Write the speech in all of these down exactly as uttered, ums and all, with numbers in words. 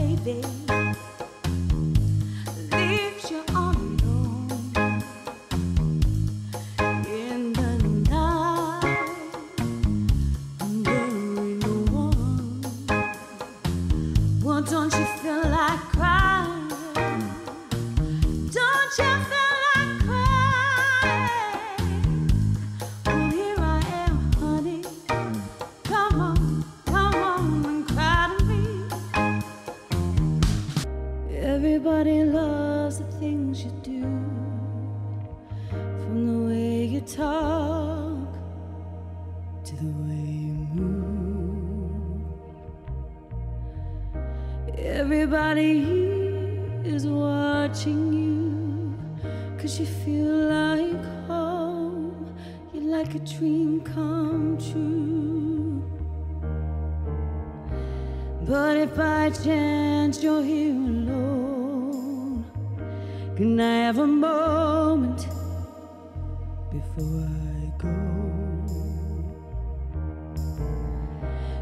baby leaves you all alone in the night, burying the one. Well, don't you feel like crying? Don't you feel like crying? Well, here I am, honey. Come on, come on and cry to me. Everybody loves the things you do, from the way you talk to the way you move. Everybody here is watching you, 'cause you feel like home. You're like a dream come true. But if by chance you're here alone, can I have a moment before I go?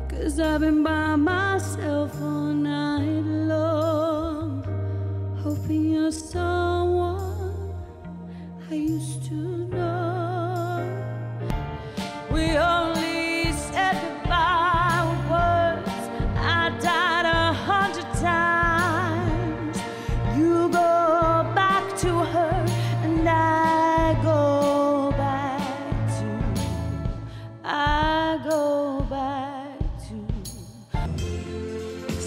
'Cause I've been by myself all night long, hoping you're someone I used to know. We only said goodbye with words. I died a hundred times. You go back to her, and I go back to. I go back to.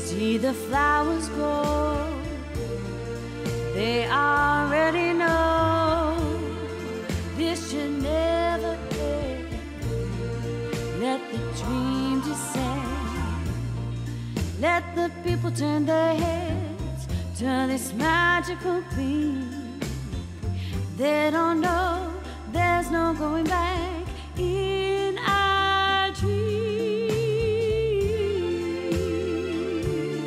See the flowers grow. They already know this should never end. Let the dream descend. Let the people turn their heads to this magical being. They don't know there's no going back in our dream.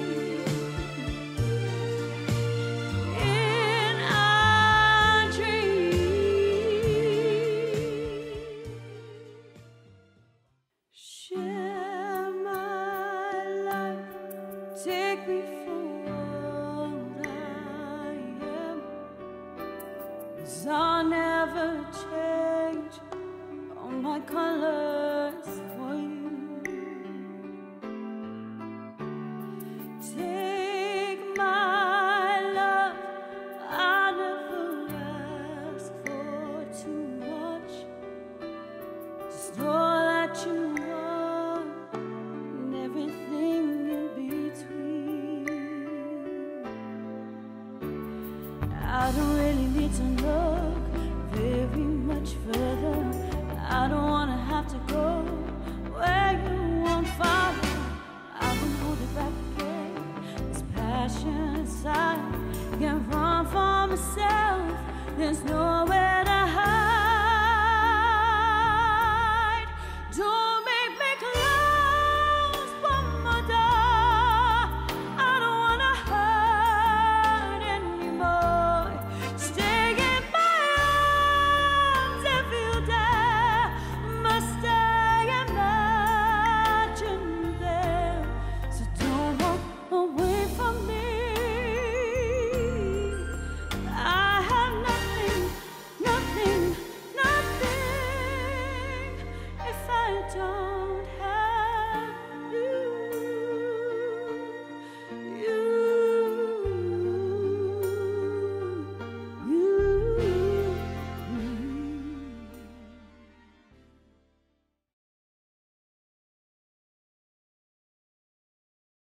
In our dream. Share my life, take me for what I am, 'cause I'll never change all my colors for you. Take my love, I never ask for too much. Just know that you are, and everything in between. I don't really need to look very much further. I don't wanna have to go where you won't follow. I won't hold it back again. This passion inside can't run for myself. There's no way.